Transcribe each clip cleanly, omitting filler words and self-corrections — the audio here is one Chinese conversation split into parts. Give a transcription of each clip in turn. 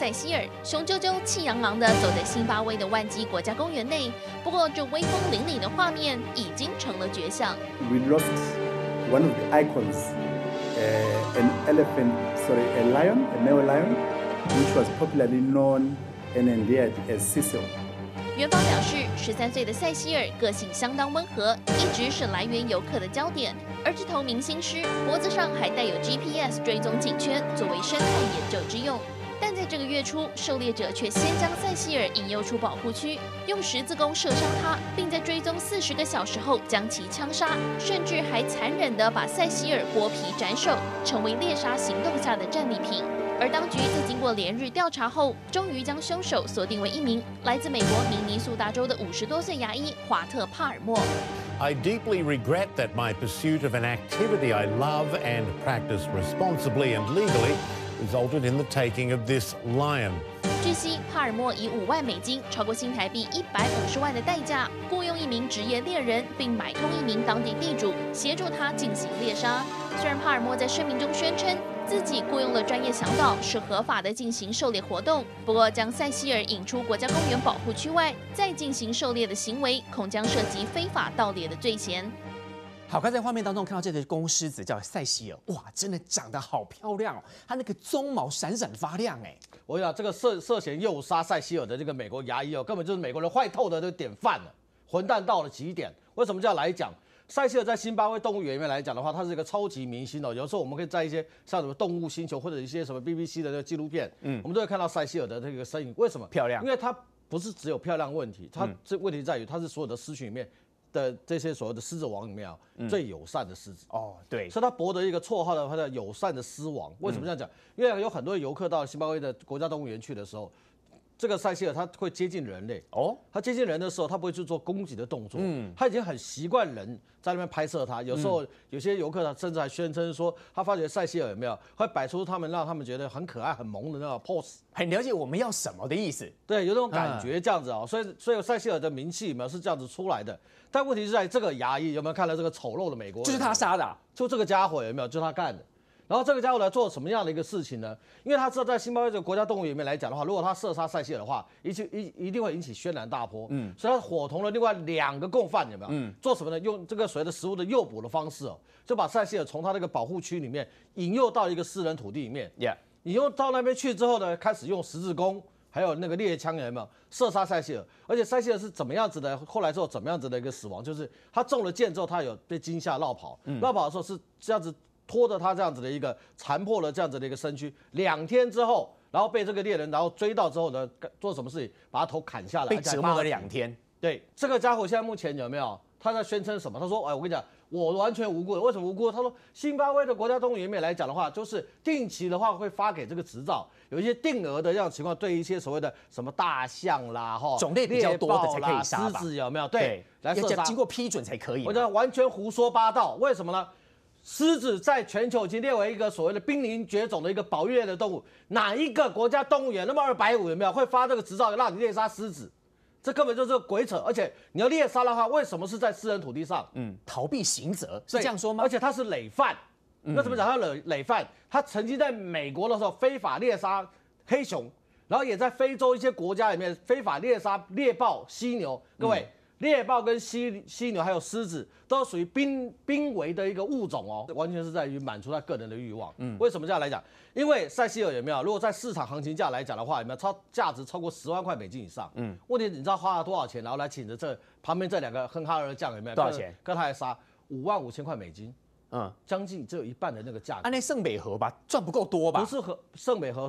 塞西尔雄赳赳气昂昂地走在新巴威的万基国家公园内，不过这威风凛凛的画面已经成了绝响。We lost one of the icons, an elephant, sorry, a lion, a male lion, which was popularly known and endeared as Cecil. 园方表示，13岁的塞西尔个性相当温和，一直是来源游客的焦点。而这头明星狮脖子上还带有 GPS 追踪警圈，作为生态研究之用。但在这个月初，狩猎者却先将塞西尔引诱出保护区，用十字弓射伤他，并在追踪40个小时后将其枪杀，甚至还残忍地把塞西尔剥皮斩首，成为猎杀行动下的战利品。 而当局在经过连日调查后，终于将凶手锁定为一名来自美国明尼苏达州的50多岁牙医华特·帕尔默。I deeply regret that my pursuit of an activity I love and practice responsibly and legally resulted in the taking of this lion. 据悉，帕尔默以5万美金（超过新台币150万）的代价，雇佣一名职业猎人，并买通一名当地地主，协助他进行猎杀。虽然帕尔默在声明中宣称， 自己雇佣了专业向导，是合法的进行狩猎活动。不过，将塞西尔引出国家公园保护区外，再进行狩猎的行为，恐将涉及非法盗猎的罪嫌。好，刚才画面当中看到这只公狮子叫塞西尔，哇，真的长得好漂亮哦！它那个鬃毛闪闪发亮哎。我跟你讲，这个涉嫌诱杀塞西尔的这个美国牙医哦，根本就是美国人坏透的这个典范了，混蛋到了极点。为什么叫来讲？ 塞西尔在新巴威动物园里面来讲的话，他是一个超级明星哦。有时候我们可以在一些像什么动物星球或者一些什么 BBC 的纪录片，我们都会看到塞西尔的这个身影。为什么漂亮？因为它不是只有漂亮问题，它这问题在于它是所有的狮群里面的这些所谓的狮子王里面啊最友善的狮子。哦，对，所以它博得一个绰号的，它叫友善的狮王。为什么这样讲？因为有很多游客到新巴威的国家动物园去的时候。 这个塞西尔它会接近人类哦，它接近人的时候，它不会去做攻击的动作，它已经很习惯人在那边拍摄它。有时候有些游客他甚至还宣称说，他发觉塞西尔有没有会摆出他们让他们觉得很可爱、很萌的那种 pose， 很了解我们要什么的意思。对，有这种感觉这样子啊、哦，所以塞西尔的名气有没有是这样子出来的？但问题是在这个牙医有没有看到这个丑陋的美国人？就是他杀的、啊，就这个家伙有没有？就他干的。 然后这个家伙来做什么样的一个事情呢？因为他知道在新巴威这个国家动物园里面来讲的话，如果他射杀塞西尔的话，一定会引起轩然大波。所以他伙同了另外2个共犯，有没有？做什么呢？用这个所谓的食物的诱捕的方式哦，就把塞西尔从他那个保护区里面引诱到一个私人土地里面。引诱到那边去之后呢，开始用十字弓还有那个猎枪，有没有射杀塞西尔？而且塞西尔是怎么样子的？后来之后怎么样子的一个死亡？就是他中了箭之后，他有被惊吓落跑。落跑的时候是这样子。 拖着他这样子的一个残破的这样子的一个身躯，2天之后，然后被这个猎人然后追到之后呢，做什么事情？把他头砍下来，被折磨了2天。对，这个家伙现在目前有没有？他在宣称什么？他说：“哎，我跟你讲，我完全无辜。为什么无辜？他说，新巴威的国家动物园里面来讲的话，就是定期的话会发给这个执照，有一些定额的这样情况，对一些所谓的什么大象啦、哈种类比较多的才可以杀吧？狮子有没有？对，来射杀，经过批准才可以。我讲完全胡说八道，为什么呢？” 狮子在全球已经列为一个所谓的濒临绝种的一个保育类的动物，哪一个国家动物园那么250有没有会发这个执照让你猎杀狮子？这根本就是鬼扯！而且你要猎杀的话，为什么是在私人土地上？逃避刑责是这样说吗？而且他是累犯，那怎么讲他累犯？他曾经在美国的时候非法猎杀黑熊，然后也在非洲一些国家里面非法猎杀猎豹、犀牛。各位。猎豹跟犀牛还有狮子都属于濒危的一个物种哦，完全是在于满足他个人的欲望。为什么这样来讲？因为塞西尔有没有？如果在市场行情价来讲的话，有没有价值超过10万块美金以上？问题你知道花了多少钱？然后来请的这旁边这2个亨哈尔酱有没有？多少钱？跟他来杀5万5千块美金，将近只有一半的那个价格。按那圣美和吧，赚不够多吧？不是圣美和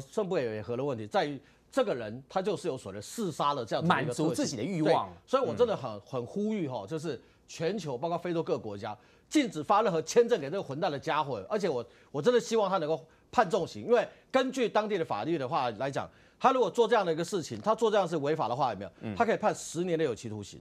的问题在于。 这个人他就是有所谓嗜杀的这样满足自己的欲望，所以我真的很呼吁哈，就是全球包括非洲各国家禁止发任何签证给这个混蛋的家伙，而且我真的希望他能够判重刑，因为根据当地的法律的话来讲，他如果做这样的一个事情，他做这样是违法的话，有没有？他可以判10年的有期徒刑。